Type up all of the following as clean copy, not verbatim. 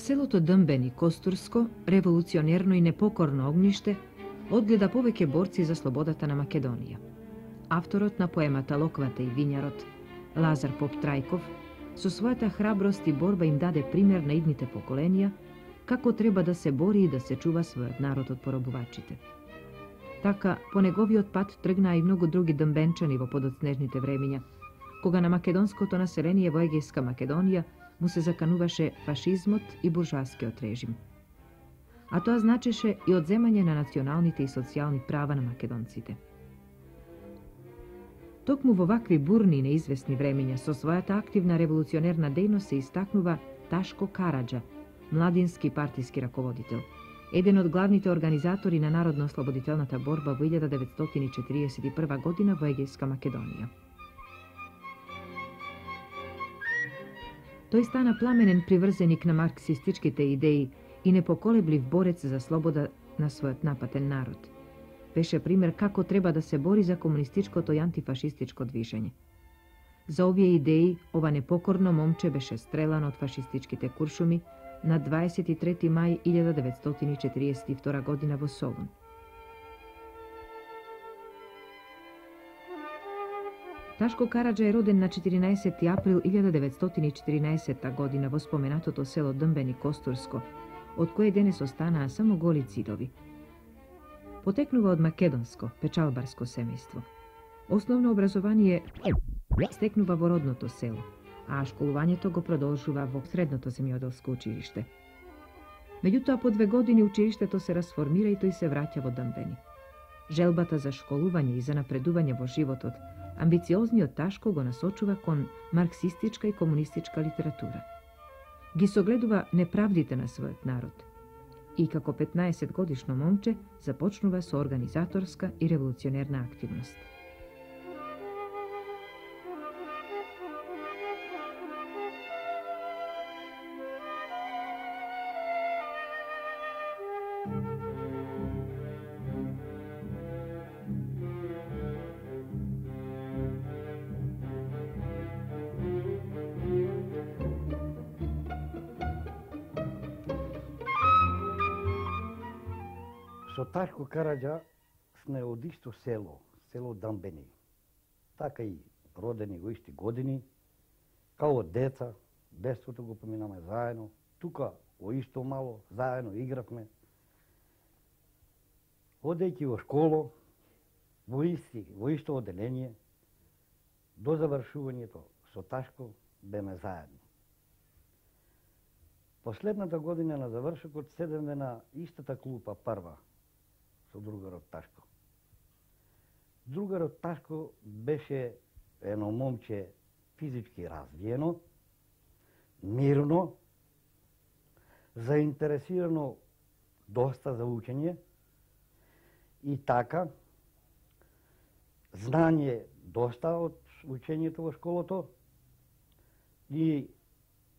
Селото Дъмбени, Костурско, револуционерно и непокорно огниште, одгледа повеќе борци за слободата на Македонија. Авторот на поемата «Локвата и винјарот», Лазар Поп Трајков, со својата храброст и борба им даде пример на идните поколенија како треба да се бори и да се чува својот народ од поробувачите. Така, по неговиот пат тргнаа и многу други дъмбенчани во подоцнежните времиња, кога на македонското население во Егејска Македонија му се закануваше фашизмот и буржуаскиот режим. А тоа значеше и одземање на националните и социјални права на македонците. Токму во вакви бурни и неизвестни времења со својата активна револуционерна дејност се истакнува Ташко Караџа, младински партиски раководител, еден од главните организатори на народно-ослободителната борба во 1941 година во Егејска Македонија. Тој стана пламенен приврзеник на марксистичките идеи и непоколеблив борец за слобода на својот напатен народ. Беше пример како треба да се бори за комунистичкото и антифашистичко движење. За овие идеи, ова непокорно момче беше стрелано од фашистичките куршуми на 23. мај 1942 година во Солун. Ташко Караџа е роден на 14. април 1914 година во споменатото село Дъмбени, Костурско, од кое денес останаа само голи цидови. Потекнува од македонско, печалбарско семејство. Основно образование стекнува во родното село, а школувањето го продолжува во средното земјоделско училиште. Меѓутоа, по 2 години училиштето се расформира и тој се враќа во Дъмбени. Желбата за школување и за напредување во животот, амбициозниот Ташко го насочува кон марксистичка и комунистичка литература. Ги согледува неправдите на својот народ. И како 15-годишно момче започнува со организаторска и револуционерна активност. Со Ташко Караџа сме од исто село, село Дамбени. Така и родени во исти години, као деца, детството го поминаме заедно. Тука во исто мало заедно игравме. Одејќи во школо, во исто одделение, до завршувањето со Ташко беме заедно. Последната година на завршокот седеме на истата клупа прва со другарот Ташко. Другарот Ташко беше едно момче физички развиено, мирно, заинтересирано доста за учење и така знање доста од учењето во школото и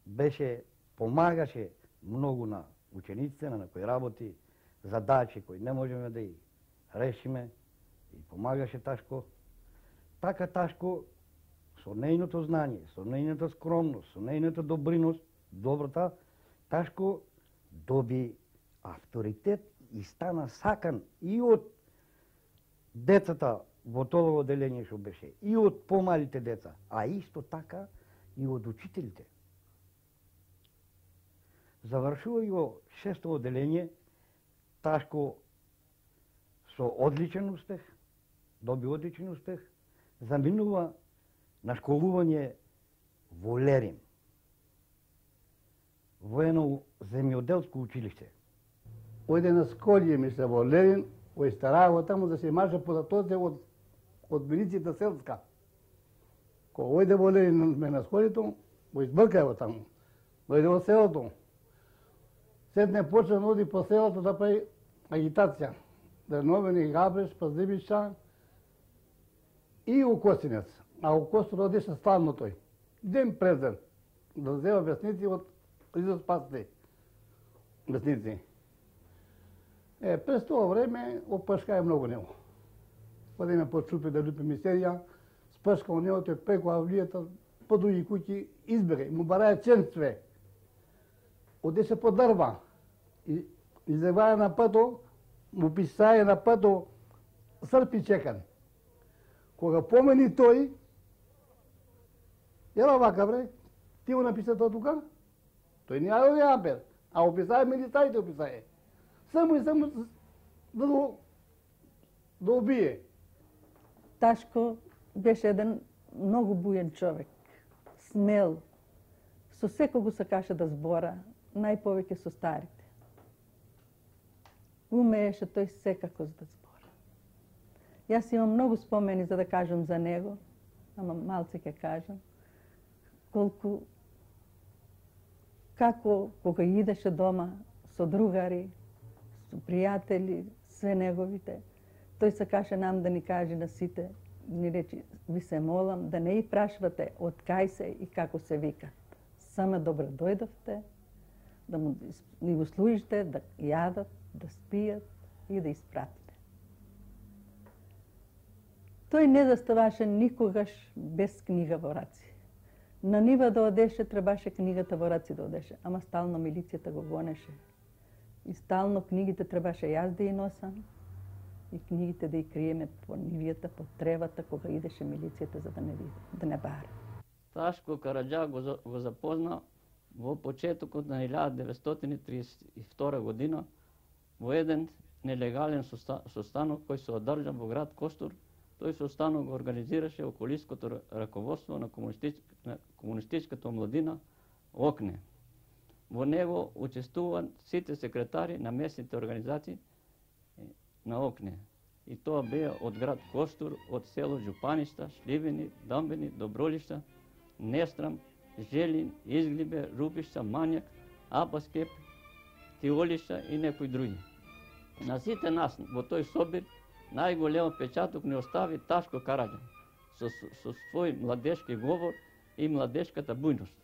беше помагаше многу на учениците на некои работи, задачи кои не можеме да ги решиме, и помагаше Ташко. Така Ташко, со нејното знање, со нејната скромност, со нејната добриност, доброта, Ташко доби авторитет и стана сакан и од децата во тоа одделение што беше, и од помалите деца, а исто така и од учителите. Завршувајќи во 6-то одделение, Ташко со одличен успех, доби одличен успех, заминува на школување во Лерин, во едно земјоделско училиште. Ојде на Сколје, мисля, во Лерин, во Истараево, таму да се маже податоте од милицијата селска. Кој ојде во Лерин, ме на Сколјето, во Избркаево таму, дојде во селото. Седне почна да оди по селото да прави агитација. Дерновени, Габреш, Паздебича и Укосинец. А Укосинец одеше станно тој. Ден пред ден. Да взема весници од Изот Пасти. Весници. През тоа време опашкаја многу него. Одиме по чупи да лупи мистерија. Спашка у него тој преку авлијата, по други куќи избега. Му бараја ченстве. оде се подрва. Излегваја на пато, му писаја на пато, српи чекан. Кога помени тој, ела вака бре, ти го написа тоа тука? Тој не ајде од Ампер, а описаја милитарите описаја. Само и само да убие. Ташко беше еден многу бујен човек, смел, со секој го сакаше да збора, најповеќе со старите. Умееше тој секако да збора. Јас имам многу спомени за да кажам за него, ама малце ќе кажам, колку, како кога идеше дома со другари, со пријатели, све неговите, тој сакаше нам да ни каже на сите, ни речи, ви се молам да не и прашвате од кај се и како се викат. Само добро дојдовте, да ни го служите, да јадат, да спијат и да испратите. Тој не заставаше никогаш без книга во раци. На нива да одеше, требаше книгата во раци да одеше, ама стално милицијата го гонеше. И стално книгите требаше јас да ја носам, и книгите да ја криеме по нивијата, по тревата, кога идеше милицијата за да не бара. Ташко Караџа го запозна во почетокот на 1932 година во еден нелегален состанок кој се одржа во град Костур. Тој состанок го организираше околиското раководство на комунистичката младина ОКНЕ. Во него учествуваат сите секретари на местните организации на ОКНЕ. И тоа беа од град Костур, од село Жупаништа, Шливени, Дъмбени, Добролишта, Нестрам, Желин, Изглибе, Рубишта, Мањак, Апаскеп, Тиолишта и некои други. На сите нас во тој собир најголем печаток не остави Ташко Караџа со свој младешки говор и младешката бујност.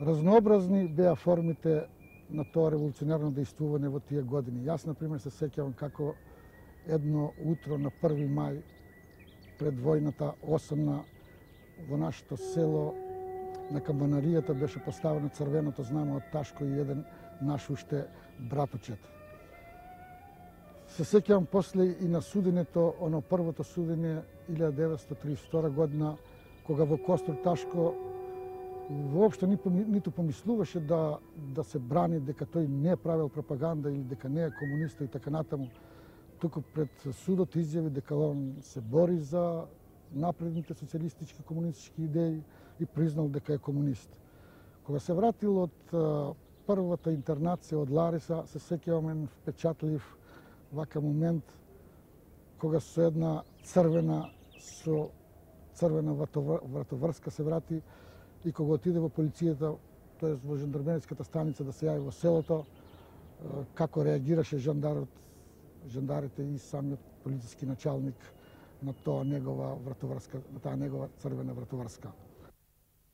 Разнообразни беа формите на тоа револуционерно действување во тие години. Јас, например, се сеќавам како едно утро на 1. мај, пред војната осамна, во нашето село, на камбанаријата беше поставено црвеното знаме од Ташко и еден наш уште братучет. Се сеќавам после и на судењето, оно првото судење 1932 година, кога во Костур Ташко воопшто ниту помислуваше да се брани дека тој не правел пропаганда или дека не е комуниста и така натаму. Туку пред судот изјави дека он се бори за напредните социјалистички комунистички идеи и признал дека е комунист. Кога се вратил од првата интернација од Лариса, се сеќавам впечатлив вака момент кога со една црвена вратоврска се врати. И кога отиде во полицијата, т.е. во жандармерската станица да се јави во селото, како реагираше жандарите и самиот полициски началник на тоа негова вратоврска, на таа негова црвена вратоврска.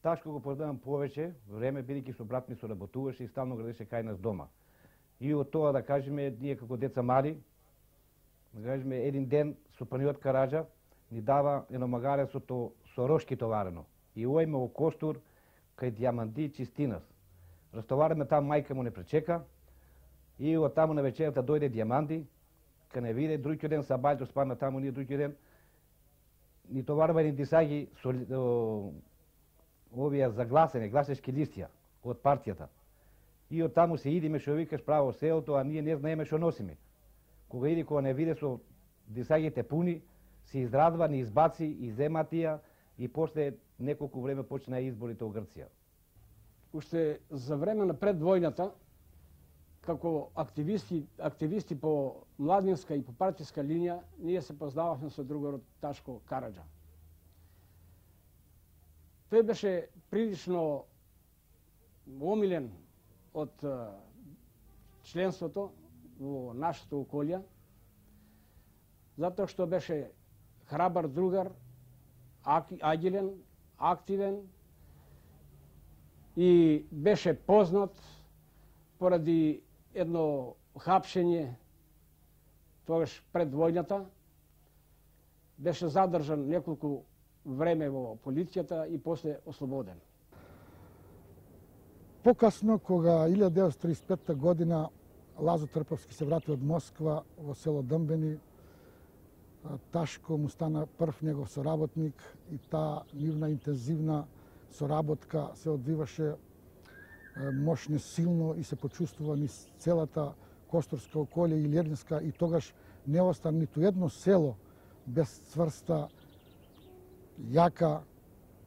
Ташко го познавам повеќе време бидејќи што брат ми соработуваше и стално градеше кај нас дома. И од тоа да кажеме ние како деца мали, да кажеме еден ден супаниот Караџа ни дава едно магарецо со рошки товарено. И ојме во Костур, кај Диаманди Чистинас. Растовараме там, мајка му не пречека, и од таму на вечерата дојде Диаманди, ка не виде, други ден Сабајто спадна таму, ние други ден, ни товарва ни дисаги со овие загласени, гласешки листија од партијата. И од таму се идиме, шо викаш право селото, а ние не знаеме шо носиме. Кога иди, кога не виде со дисагите пуни, се израдва, ни избаци, изематија, и после неколку време почнаа изборите во Грција. Уште за време на предвојната, како активисти по младинска и по партиска линија, ние се познававме со другорот Ташко Караџа. Тој беше прилично омилен од членството во нашето околје, затоа што беше храбар другар, агилен, активен и беше познат поради едно хапшење, тогаш пред војната, беше задржан неколку време во полицијата и после ослободен. Покасно, кога 1935 година Лазо Трповски се врати од Москва во село Дъмбени, Ташко му стана прв негов соработник и таа нивна интензивна соработка се одвиваше мощно, силно и се почувствува низ целата Костурска околија и Лернска, и тогаш не остана ниту едно село без цврста, јака,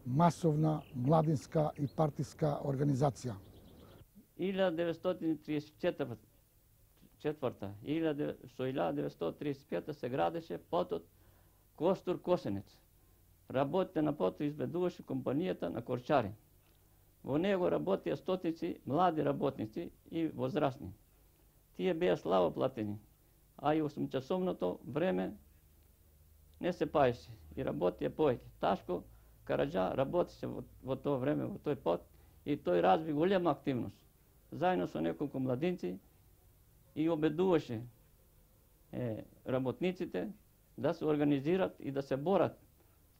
масовна, младинска и партиска организација. 1935 се градеше потот Костур-Косенец. Работите на потот изведуваше компанијата на Корчари. Во него работија стотици млади работници и возрастни. Тие беа слабо платени, а и 8-часовното време не се паеше и работија поеќе. Ташко Караџа работеше во тоа време, во тој пот, и тој разви голема активност. Заедно со неколку младинци и обедуваше работниците да се организират и да се борат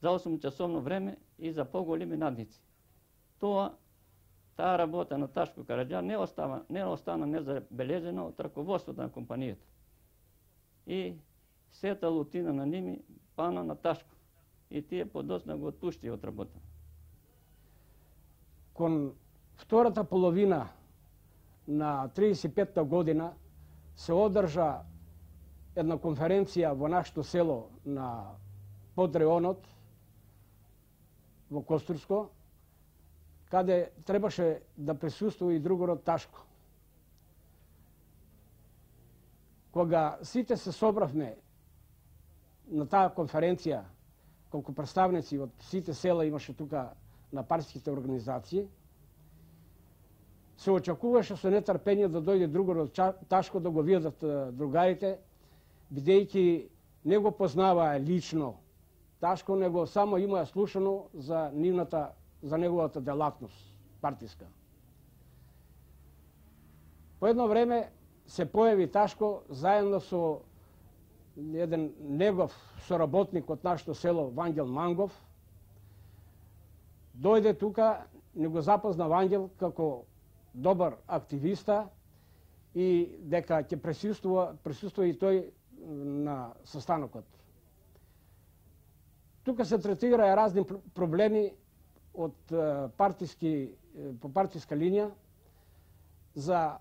за 8-часовно време и за поголеми надници. Тоа, таа работа на Ташко Караџа не остана незабележена од раководството на компанијата. И сета лутина на ними пана на Ташко. И тие подоцна го отпушти од работа. Кон втората половина на 35-та година се одржа една конференција во нашето село на подреонот во Костурско, каде требаше да присуствува и другород Ташко. Кога сите се собравме на таа конференција, колку представници од сите села имаше тука на партиските организации, се очекуваше со нетърпение да дојде другород Ташко да го видат другарите, бидејќи не го познаваа лично Ташко, него само имаа слушано за нивната, за неговата делатност партиска. По едно време се појави Ташко заедно со еден негов соработник од нашето село, Вангел Мангов. Дојде тука, не го запозна Вангел како добар активиста и дека ќе присуствува и тој на состанокот. Тука се третираа разни проблеми од по партиска линија за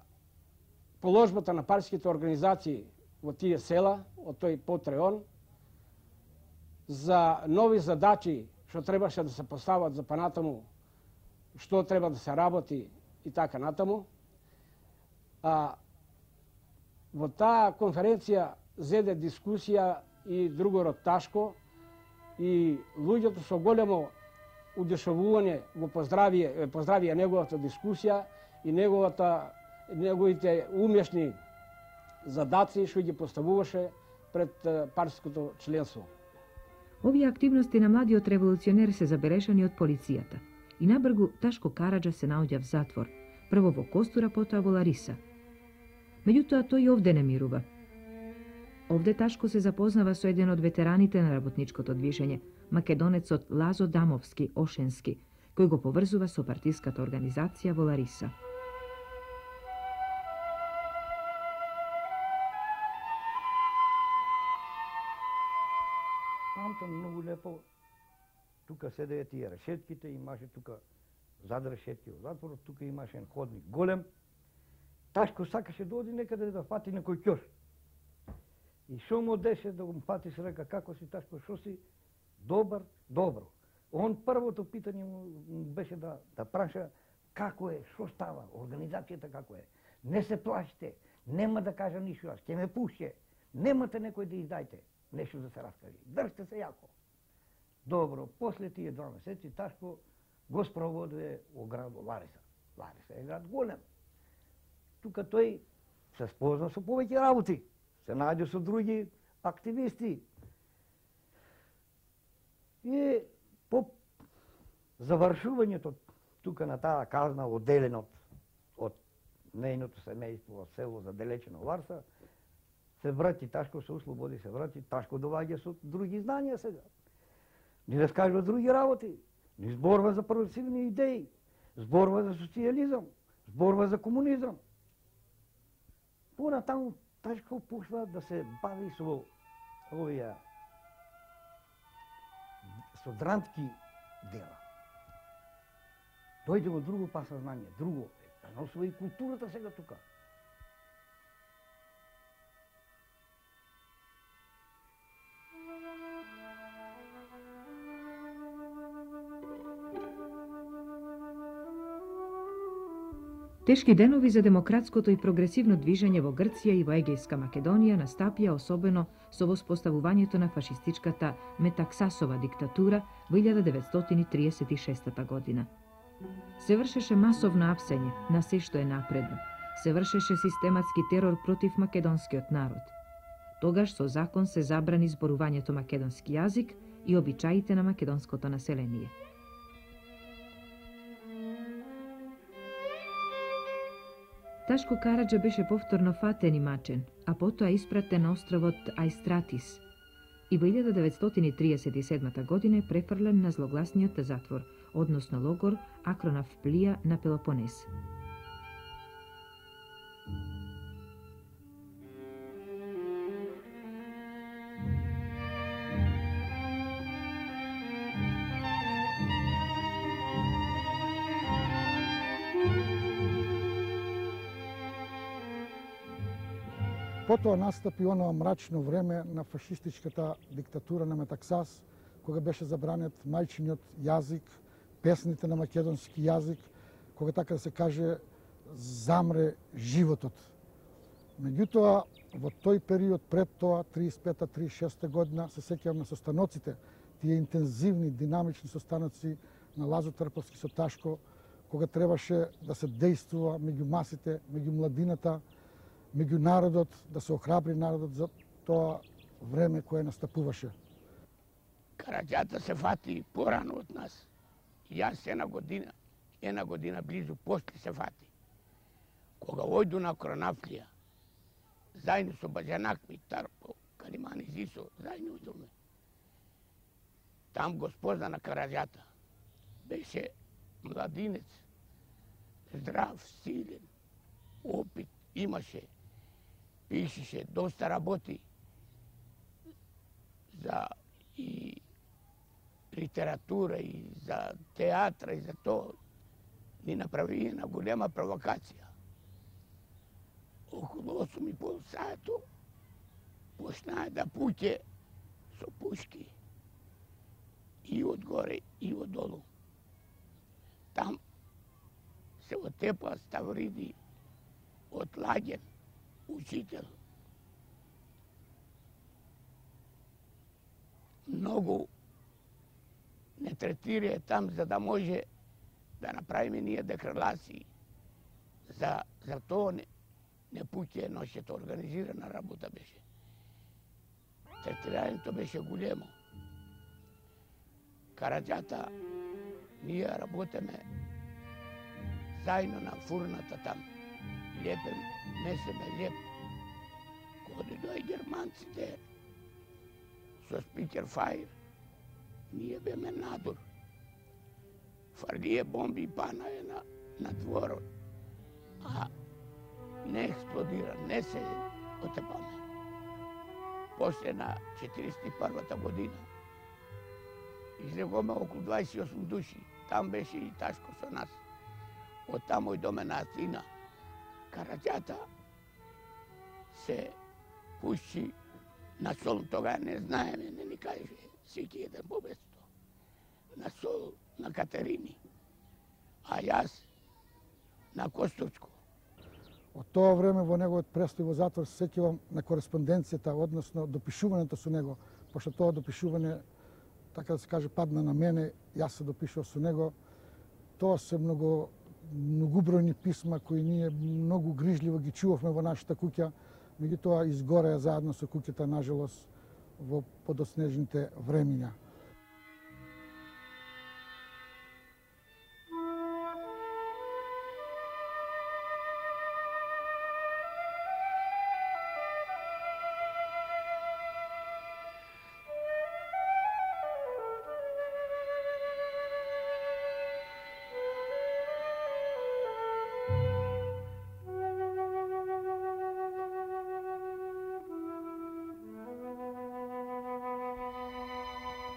положбата на партиските организации во тие села, од тој потреон, за нови задачи што требаше да се постават за понатаму, што треба да се работи и така натаму. А во таа конференција зеде дискусија и другород Ташко, и луѓето со големо удешевување го поздравија неговата дискусија и неговите умешни задаци што ги поставуваше пред партиското членство. Овие активности на младиот револуционер се забележани од полицијата. И набргу Ташко Караџа се наоѓа в затвор, прво во Костура, потоа во Лариса. Меѓутоа тој овде не мирува. Овде Ташко се запознава со еден од ветераните на работничкото движење, македонецот Лазо Дамовски-Ошенски, кој го поврзува со партиската организација во Лариса. Памтам многу лепо, тука седеја тие решетките, имаше тука зад решетки во затворот, тука имаше еден ходник голем. Ташко сакаше да оди некаде да фати некој ќош. И шо му одеше да го фати, се река, како си Ташко, шо си? Добар, добро. Он првото питање му беше да праша како е, што става, организацијата како е. Не се плашите, нема да кажа ништо, ќе ме пуше. Немате некој да издајте нешто да се раскаже. Држте се јако. Добро, после тие 2 месеци Ташко го спроводува во град Лариса. Лариса е град голем. Тука тој се спозна со повеќе работи. Се најде со други активисти. И по завршувањето тука на таа казна, оделен од нејното семејство во село заделечено Варса, се врати, Ташко се услободи, се врати, Ташко доваѓа со други знања сега. Ни раскажува други работи, ни зборува за прогресивни идеи, зборува за социализам, зборува за комунизам. Понатаму Ташко пушва да се бави со овие со дрантки дела. Дојде во друго па сознање, друго, носува и културата сега тука. Тешки денови за демократското и прогресивно движење во Грција и во Егејска Македонија настапија особено со воспоставувањето на фашистичката Метаксасова диктатура во 1936 година. Се вршеше масовно апсење на се што е напредно. Се вршеше систематски терор против македонскиот народ. Тогаш со закон се забрани зборувањето македонски јазик и обичаите на македонското население. Ташко Караџа беше повторно фатен и мачен, а потоа испратен на островот Айстратис и во 1937 година е префрлен на злогласниот затвор, односно логор Акронавплија на Пелопонез. Потоа настапи оноа мрачно време на фашистичката диктатура на Метаксас, кога беше забранет мајчиниот јазик, песните на македонски јазик, кога така да се каже замре животот. Меѓутоа, во тој период пред тоа, 35-36 година, се сеќавам на состаноците, тие интензивни, динамични состаноци на Лазо Трповски со Ташко, кога требаше да се действува меѓу масите, меѓу младината, меѓу народот, да се охрабри народот за тоа време кое настапуваше. Караџата се фати порано од нас. Јас една година близу после се фати. Кога ојду на Акронавплија, заедно со баџанак ми Тарпо, Калимани Зисо, заедно одиме. Там го спозна на Караџата. Беше младинец, здрав, силен, опит имаше. Пишеше доста работи за и литература, и за театра, и за тоа. Ни направи една голема провокација. Околу 8,5 сато почнаа да пуќе со пушки. И одгоре, и одолу. Там се отепа ставриди од лагер, учител. Многу не третирија там за да може да направиме ние декралации. За тоа не пуќе ношето организирана работа беше. Третирањето беше големо. Караџата, ние работеме заедно на фурната там. Лепен, месеме леп. Кога дојдоа германците со спикерфајер, ние беме надур. Фарлие бомби пана е на дворот, а не експлодира, не се отепаме. После на 41-та година излегоме околу 28 души. Там беше и Ташко со нас. Од таму идоме на Атина. Караџата се пуши на Солун, тога не знаеме, не ни каже, сеќи еден по бесто. На Солун, на Катерини, а јас на Костурско. Од тоа време во неговиот престој во затвор се сеќавам на кореспонденцијата, односно допишувањето со него, пошто тоа допишување, така да се каже, падна на мене, јас се допишував со него. Тоа се многубројни писма кои ние многу грижливо ги чувавме во нашата куќа, меѓутоа изгореа заедно со куќата, нажалост, во подоснежните времиња.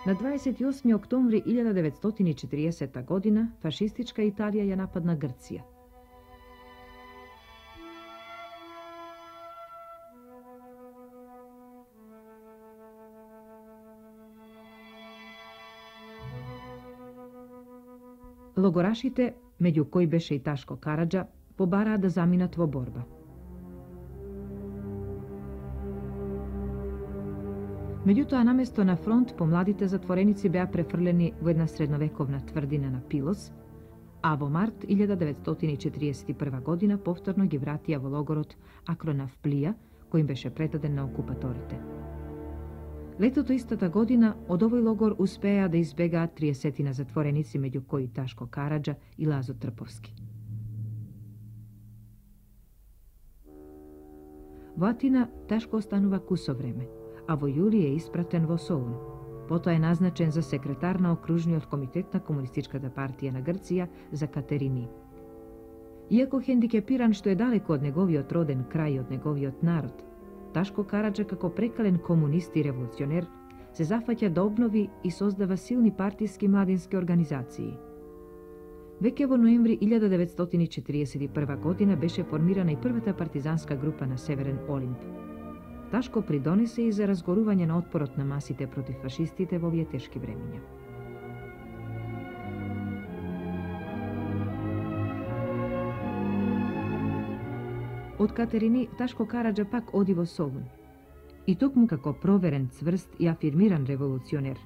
На 28. октомври 1940 година фашистичка Италија ја нападна Грција. Логорашите, меѓу кои беше и Ташко Караџа, побараа да заминат во борба. Меѓутоа, наместо на фронт, помладите затвореници беа префрлени во една средновековна тврдина на Пилос, а во март 1941 година повторно ги вратија во логорот Акронавплија, кој им беше предаден на окупаторите. Летото истата година, од овој логор успеа да избегаат 30-тина затвореници, меѓу кои Ташко Караџа и Лазо Трповски. Во Атина Ташко останува кусо време, а во јули е испратен во Солун. Потоа е назначен за секретар на окружниот комитет на Комунистичката партија на Грција за Катерини. Иако хендикепиран што е далеко од неговиот роден крај и од неговиот народ, Ташко Караџа како прекален комунист и револуционер се зафаќа да обнови и создава силни партиски младински организации. Веќе во ноември 1941 година беше формирана и првата партизанска група на Северен Олимп. Ташко придонесе и за разгорување на отпорот на масите против фашистите во овие тешки времења. Од Катерини, Ташко Караџа пак оди во Солун. И токму како проверен, цврст и афирмиран револуционер,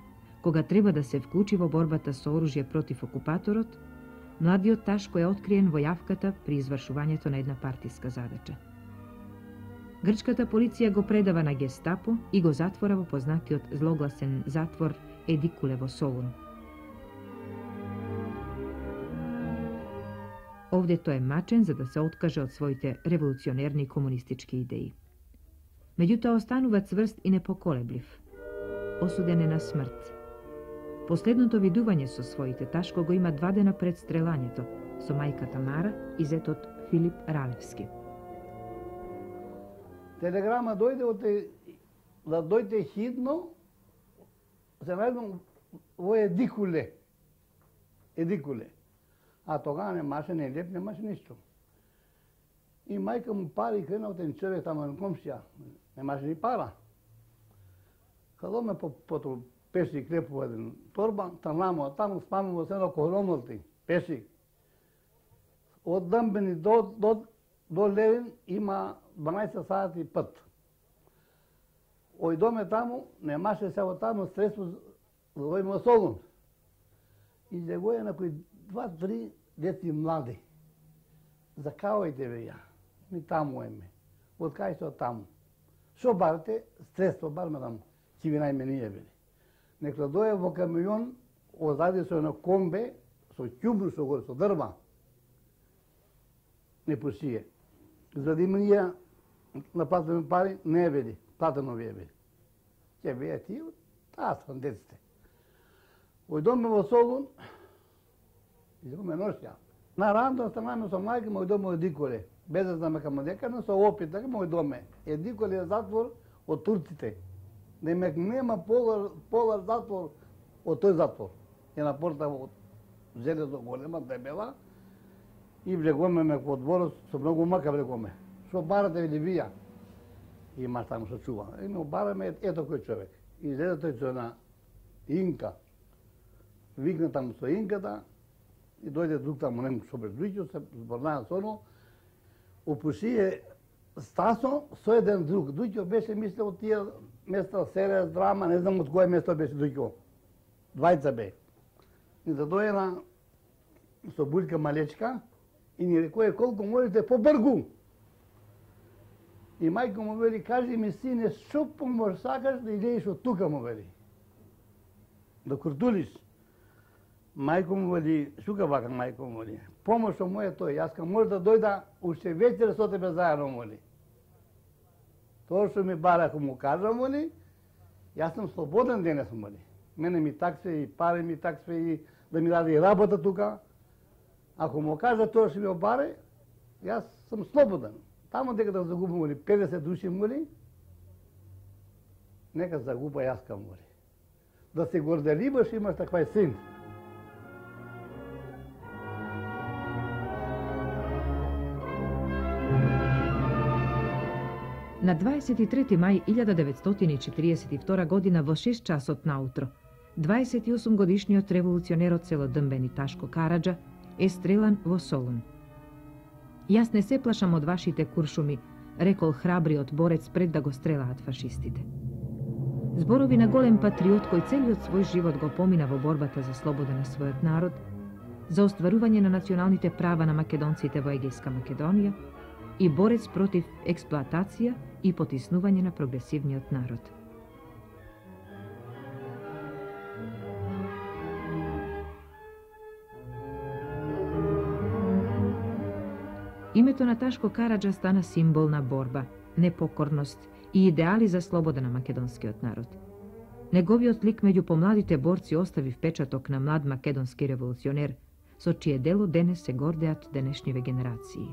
кога треба да се вклучи во борбата со оружје против окупаторот, младиот Ташко е откриен во јавката при извршувањето на една партиска задача. Грчката полиција го предава на Гестапо и го затвора во познатиот злогласен затвор Едикуле во Солун. Овде тој е мачен за да се откаже од своите револуционерни комунистички идеи. Меѓутоа останува цврст и непоколеблив. Осуден е на смрт. Последното видување со своите Ташко го има 2 дена пред стрелањето, со мајката Мара и зетот Филип Ралевски. Телеграма дојде од да дојде хитно, се најдум во Едикуле. Едикуле. А тога немаше ни леп, немаше ништо. И мајка му пари крена од еден човек таму на комшија, немаше ни пара. Кога ме потоа пеши клепува еден торба, таму спамува се на колоноти, пеши. Од Дъмбени до Левин има 12 сати пат. Ојдоме таму, немаше се во таму средство за овој Солун. И легоја некои 2-3 дети млади. Закавајте ве ја, ми таму еме. Од кај што таму. Шо барте, средство барме таму. Ки ви најме ние били. Некој доје во камион, озади со едно комбе, со ќубру, со дрва. Не пушије. Задим ние на платаме пари, не е били. Платано ви е били. Ке беја тие, таа сам деците. Ојдоме во Солун, изгуме ношја. На рандо останаме со мајка, ме ојдоме Едикуле. Без да знаме камо дека, но со опит, така ме ојдоме. Едикуле е затвор од турците. Нема полар затвор од тој затвор. Една порта од железо голема, дебела, и влегоме меко дворот, со многу мака влегоме. Што барате или вија? И мас таму се чува. И ме бараме ето кој човек. И излезе тој со една инка. Викна таму со инката, и дојде друг таму нему со безличо, се зборнаа со оно. Опушије Стасо со еден друг. Дуќо беше, мисле, од тие места, Серес, Драма, не знам од кој место беше Дуќо. Двајца бе. И да дојена со булка малечка, и ни рекоје колку можете побргу. И мајка му вели, кажи ми сине, што помош сакаш да идееш од тука, му вели. Да куртулиш. Мајка му вели, шука вака мајка му вели, помош што му е тој, јас кам може да дојда уште вечер со тебе заедно, му вели. Тоа што ми бара, ако му кажа, му вели, јас сум слободен денес, му вели. Мене ми таксе и пари ми таксе и да ми даде работа тука. Ако му кажа тоа што ми обаре, јас сум слободен. Таму дека да загубам, моли, 50 души, моли, нека загуба јас кам, моли. да се горделиваш, имаш таква син. На 23. мај 1942 година во 6 часот наутро, 28-годишниот револуционер од село Дъмбени Ташко Караџа е стрелан во Солун. Јас не се плашам од вашите куршуми, рекол храбриот борец пред да го стрелаат фашистите. Зборови на голем патриот кој целиот свој живот го помина во борбата за слобода на својот народ, за остварување на националните права на македонците во Егејска Македонија и борец против експлоатација и потиснување на прогресивниот народ. Името на Ташко Караџа стана символ на борба, непокорност и идеали за слобода на македонскиот народ. Неговиот лик меѓу помладите борци остави впечаток на млад македонски револуционер, со чие дело денес се гордеат денешниве генерации.